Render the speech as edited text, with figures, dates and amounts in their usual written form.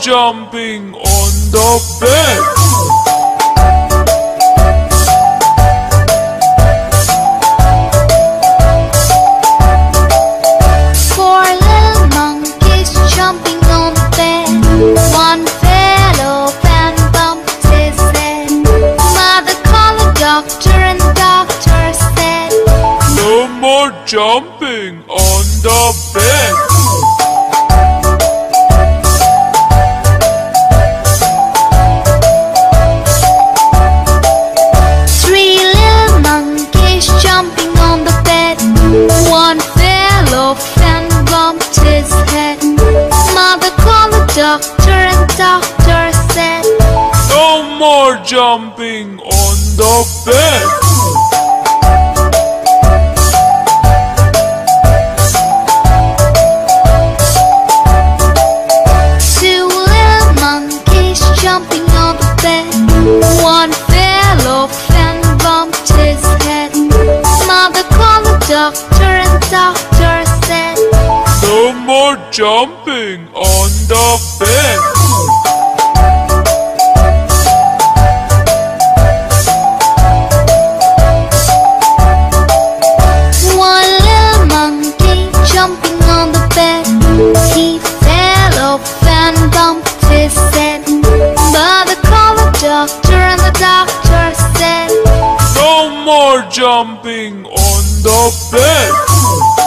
jumping on the bed. Four little monkeys jumping on the bed. One fellow fan bumped his head. Mother called a doctor and the doctor said, no more jumping on the bed. Doctor and doctor said, no more jumping on the bed. Two little monkeys jumping on the bed. One fell off and bumped his head. Mother called the doctor and doctor said, no more jumping on the bed. One little monkey jumping on the bed. He fell off and bumped his head. But the called the doctor and the doctor said, no more jumping on the bed.